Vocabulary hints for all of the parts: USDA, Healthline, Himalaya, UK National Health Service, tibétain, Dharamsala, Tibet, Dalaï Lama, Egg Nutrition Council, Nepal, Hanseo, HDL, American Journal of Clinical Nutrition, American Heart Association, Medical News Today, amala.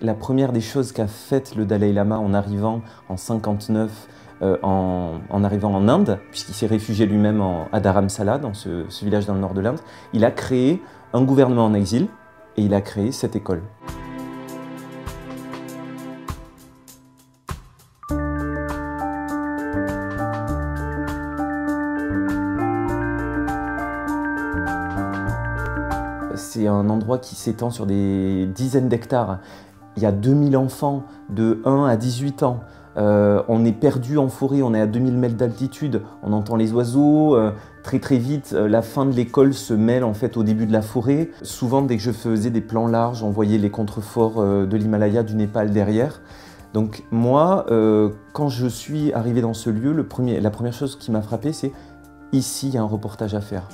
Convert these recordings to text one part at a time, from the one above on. La première des choses qu'a faite le Dalai Lama en arrivant en 59, en arrivant en Inde, puisqu'il s'est réfugié lui-même à Dharamsala, dans ce village dans le nord de l'Inde, il a créé un gouvernement en exil et il a créé cette école. C'est un endroit qui s'étend sur des dizaines d'hectares. Il y a 2000 enfants de 1 à 18 ans. On est perdu en forêt, on est à 2000 mètres d'altitude, on entend les oiseaux. Très vite, la fin de l'école se mêle en fait au début de la forêt. Souvent, dès que je faisais des plans larges, on voyait les contreforts de l'Himalaya, du Népal derrière. Donc moi, quand je suis arrivé dans ce lieu, la première chose qui m'a frappé, c'est ici, il y a un reportage à faire.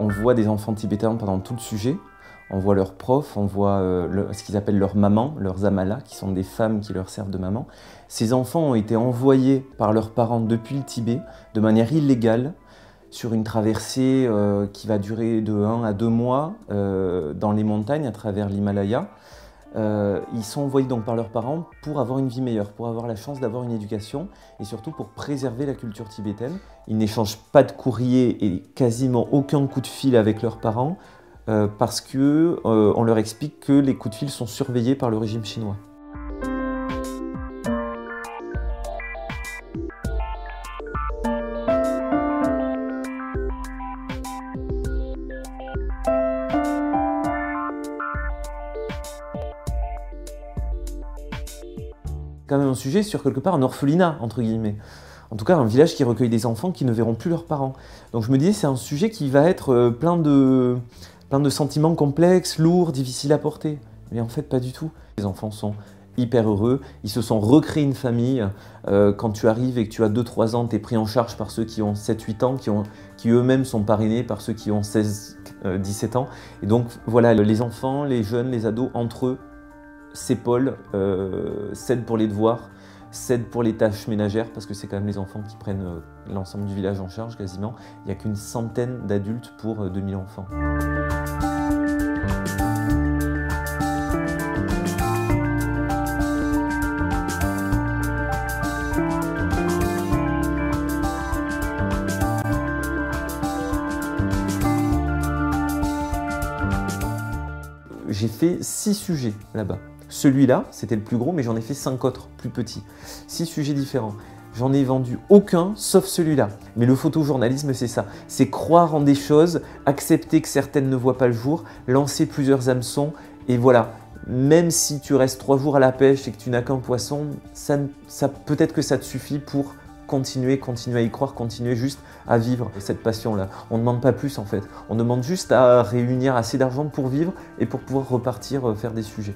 On voit des enfants tibétains pendant tout le sujet, on voit leurs profs, on voit ce qu'ils appellent leurs mamans, leurs amalas, qui sont des femmes qui leur servent de maman. Ces enfants ont été envoyés par leurs parents depuis le Tibet de manière illégale sur une traversée qui va durer de 1 à 2 mois dans les montagnes à travers l'Himalaya. Ils sont envoyés donc par leurs parents pour avoir une vie meilleure, pour avoir la chance d'avoir une éducation et surtout pour préserver la culture tibétaine. Ils n'échangent pas de courrier et quasiment aucun coup de fil avec leurs parents parce que on leur explique que les coups de fil sont surveillés par le régime chinois. Quand même un sujet sur quelque part un orphelinat, entre guillemets. En tout cas, un village qui recueille des enfants qui ne verront plus leurs parents. Donc je me disais, c'est un sujet qui va être plein de sentiments complexes, lourds, difficiles à porter. Mais en fait, pas du tout. Les enfants sont hyper heureux, ils se sont recréés une famille. Quand tu arrives et que tu as 2-3 ans, tu es pris en charge par ceux qui ont 7-8 ans, qui eux-mêmes sont parrainés par ceux qui ont 16-17 ans. Et donc voilà, les enfants, les jeunes, les ados, entre eux, s'épaulent, s'aident pour les devoirs, s'aident pour les tâches ménagères, parce que c'est quand même les enfants qui prennent l'ensemble du village en charge quasiment. Il n'y a qu'une centaine d'adultes pour 2000 enfants. J'ai fait 6 sujets là-bas. Celui-là, c'était le plus gros, mais j'en ai fait 5 autres, plus petits. 6 sujets différents. J'en ai vendu aucun, sauf celui-là. Mais le photojournalisme, c'est ça. C'est croire en des choses, accepter que certaines ne voient pas le jour, lancer plusieurs hameçons, et voilà. Même si tu restes 3 jours à la pêche et que tu n'as qu'un poisson, ça peut-être que ça te suffit pour continuer à y croire, continuer juste à vivre cette passion-là. On ne demande pas plus en fait. On demande juste à réunir assez d'argent pour vivre et pour pouvoir repartir faire des sujets.